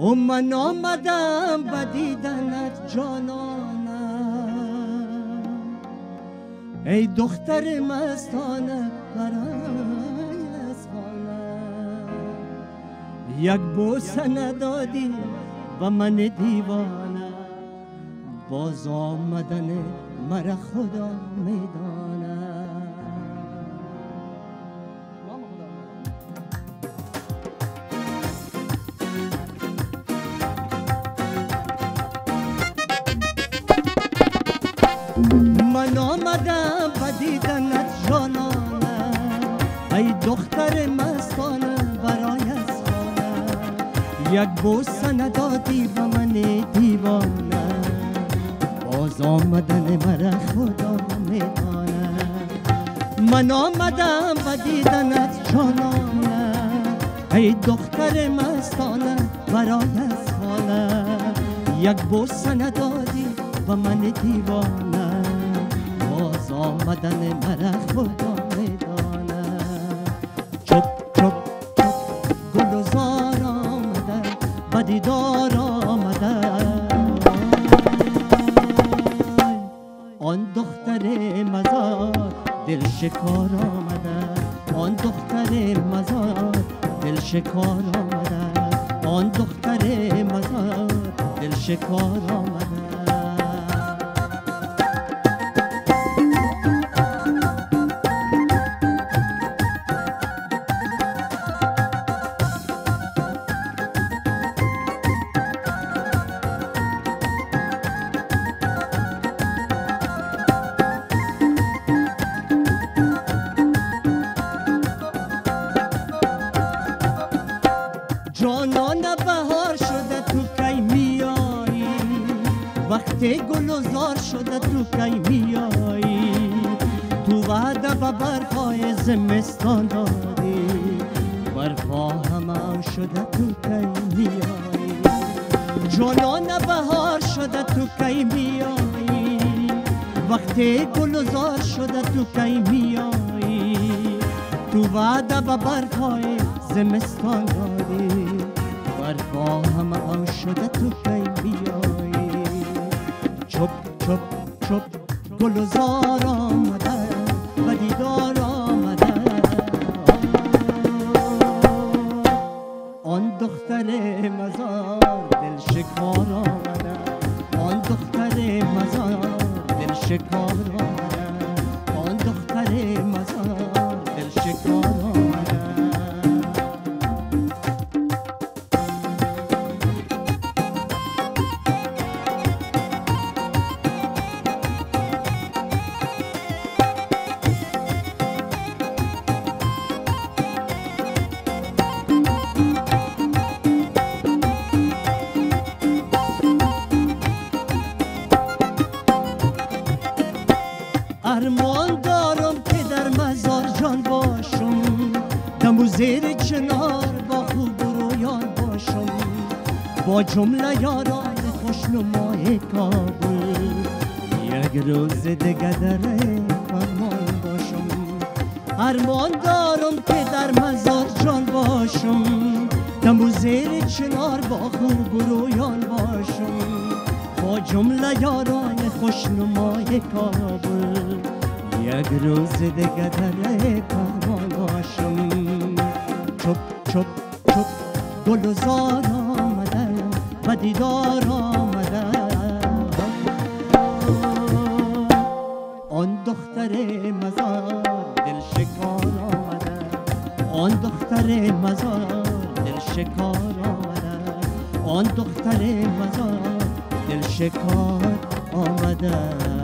من آمدم بدیدنت جانانم، ای دختر مستانه برای از خانم، یک بوسه ندادی و من دیوانه، باز آمدن مرا خدا میدانه. من آمدم بدیدنت جانانم، ای دختر مستانه برای از خانم، یک بوسه ندادی و من دیوانه، باز آمدن مرا خدا میدانه. من آمدم بدیدنت جانانم، ای دختر مستانه برای از خانم، یک بوسه ندادی و من دیوانه، آمدن مرا خدا میدانه. چپ چپ چپ گلزار آمدن بدیدار آمدن، آن دختر مزار دل شکار آمدن، آن دختر مزار دل شکار آمدن، آن دختر مزار دل شکار آمدن. جانانه بهار شده تو کی میایی، وقتی گلزار شده تو کی میایی، تو وعده به برفای زمستان دادی، برفا همه شده تو کی میایی. جانانه بهار شده تو کی میایی، وقتی گلزار شده تو کی میایی، تو وعده به برفای زمستان دادی، برفا همه آن شده تو کی بیایی. چپ چپ چپ گلزار آمدن و دیدار آمدن، آن دختر مزار دل شکار آمدن، آن دختر مزار دل شکار آمدن، آن دختر مزار دل شکار آمدن. ارمان دارم که در مزار جان باشم، دم و زیر چنار با خوب رویان باشم، با جمله یاران خوشنمای کابل، یک روز دیگه در فرمان باشم. ارمان دارم که در مزار جان باشم، دم و زیر چنار با خوب رویان باشم، با جمله یاران خوشنمای کابل، یک روز دیگه در فرمان باشم. چپ چپ چپ گلزار آمدن و دیدار آمدن، آن دختر مزار دل شکار آمدن، آن دختر مزار دل شکار آمدن، آن دختر مزار دل شکار آمدن.